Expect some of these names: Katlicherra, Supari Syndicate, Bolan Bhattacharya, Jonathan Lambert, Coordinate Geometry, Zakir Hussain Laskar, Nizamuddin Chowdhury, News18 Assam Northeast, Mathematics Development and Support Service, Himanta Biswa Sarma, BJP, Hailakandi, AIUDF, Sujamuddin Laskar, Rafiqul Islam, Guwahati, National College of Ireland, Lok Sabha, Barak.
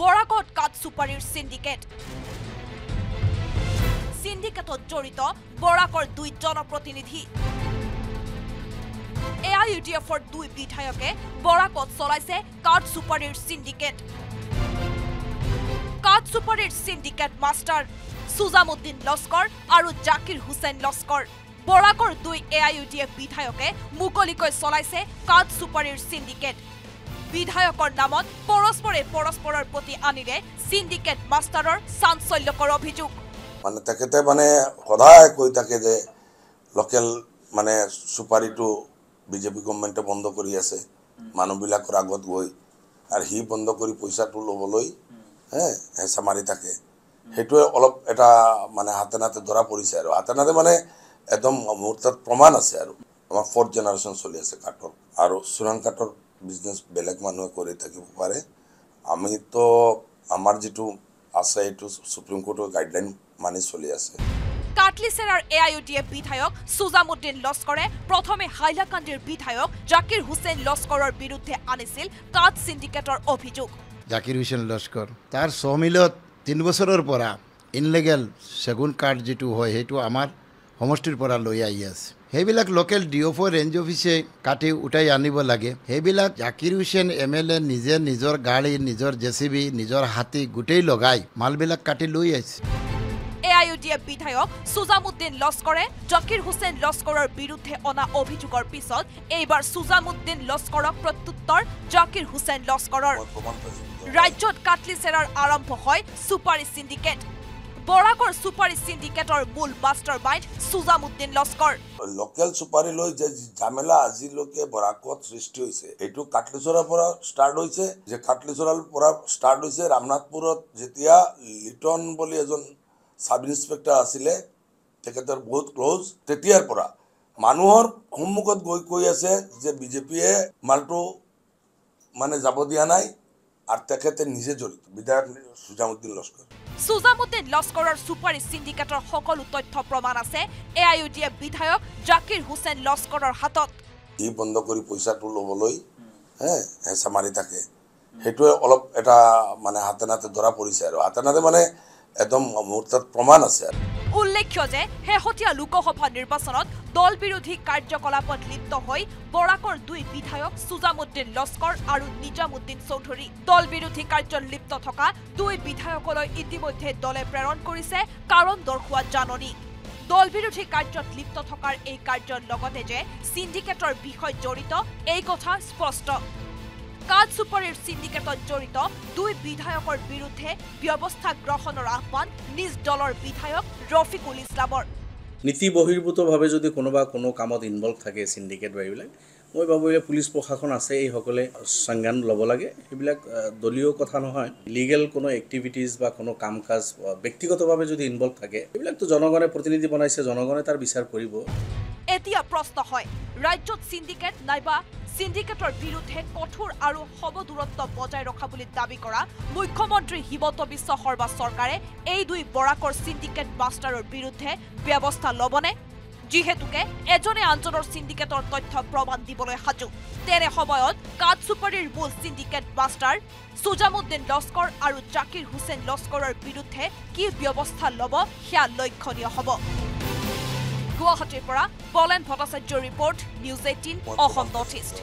Borakot Kat Superior Syndicate. Syndicate Jorito, Borakor Dui Jono Protinidhi. AIUDF for Dui Bitayoke, Borakot Solace, Kat Superior Syndicate. Kat Superior Syndicate Master Sujamuddin Laskar, Aru Zakir Hussain Laskar. Borakor Dui AIUDF Bitayoke, Mukoliko Solace, Kat Superior Syndicate. বিধায়কৰ নামত পৰস্পৰে পৰস্পৰৰ প্ৰতি আনিৰে syndicate মাষ্টাৰৰ সাংসল্যকৰ অভিযোগ মানে তেখেতে মানে সদায় কৈ থাকে যে লোকেল মানে সুপাৰিটো বিজেপি গৱৰ্ণমেণ্টে বন্ধ কৰি আছে মানুহবিলাকৰ আগত গৈ আৰু হি বন্ধ কৰি পইচাটো লবলৈ হে সামাৰি থাকে হেটো অলপ এটা মানে হাতেনাতে ধৰা পৰিছে আৰু হাতেনাতে মানে একদম মুহূৰ্তত প্ৰমাণ আছে আৰু আমাৰ ফ'ৰ্থ জেনাৰেশ্যন চলি আছে কাটৰ আৰু সুৰাং কাটৰ Business belak manu kore thaki pare. Ami to amar jitu asai to Supreme Court guideline mani choli ase. Katlicherra AIUDF bidhayok Sujamuddin Laskare prothome Hailakandir bidhayok Zakir Hussain Laskarer biruddhe anisil kat syndicator obhijog. Zakir Hussain Laskar tar somilot 3 bosorer pora illegal segun card jitu hoy hetu amar homostir pora loi aiyas. Hebilak local DO4 range office kati utai anibo lage. Hebilak Zakir Hussain MLA nijer nijor gari nijor JCB nijor hati gutei logai malbilak kati lui ais. AIUDF bidhayok Sujamuddin Laskare Zakir Hussain Laskarer biruddhe ona obhijogor pisot eibar Sujamuddin Laskarok protuttor Zakir Hussain Laskarer. Rajyot Katlicherrar arambho hoy Supari Syndicate. Borakor Supari Syndicate or Bull Mastermind Sujamuddin Laskar. Local Supari Loi Jamela Aziloke Borakot Ristuise. A two Katlicherra Pora Stardoise, the Katlicherra Pora Stardoise, Ramnathpurot, Jetia, Liton Bolizon, Sub Inspector Asile, Tekater both close, Tetia Pora. Manuor, Humukot Goikoyase, the BJP, Malto, Manezabodianai, are Tekate Nizajor, Bidar Sujamuddin Laskar. Sujamuddin Laskarer Supari Syndicator Hokolu Totthyo Praman ase AIUDF bidhayok Zakir Hussain Laskarer hatot. He bondo kori poisatu loboloi he samari thake. Hetu olop eta mane hatenate dhora porise aru hatenate mane ekdom muhurtot praman ase. Ullekhyo je hehotia lokosabha nirbachonot dol birodhi karyakolapot lipto hoi Borakor dui bidhayok Sujamuddin Laskar aru Nizamuddin Chowdhury dol birodhi karyot lipto thoka dui bidhayokoloi itimodhye dole preron korise karon dorkhua janoni dol birodhi karyot lipto thokar ei karyor logote je syndicator bikhoy jorito ei kotha sposto Kat Superior Syndicate Jorito, Dui Bidhayokor Biruddhe, Byabostha Grohonor Ahwan, Niz Dolor Bidhayok, Rafiqul Islamor. Niti Bohirbutobhabe jodi konoba kono kamot involve thake syndicate baibile. Moi babu ile police prokhakon ase ei hokole sangan lobo lage. Ebilak dolio kotha nohoy. Legal kono activities ba kono kam kaj byaktigotobhabe jodi involve thake. Ebilak to jonogone protinidhi bonaise jonogone tar bichar koribo. Etia prosto hoy. Rajyot syndicate naiba Syndicator biruddhe kothor aru hobodurotto bojai rakha boli dabi kora mukhyamantri Himanta Biswa Sarma sorkare ei dui Borakor syndicate masteror biruddhe byabostha lobone jihetuke ejone anjonor syndicator tothyo proman diboloi haju tere hoboyot Kat Superior Bull syndicate master Sujamuddin Laskar aru Zakir Hussain Laskarer biruddhe ki byabostha lobo hia lokkhoniyo hobo Guwahati Barak, Bolan Bhattacharya report, News 18, Assam Northeast.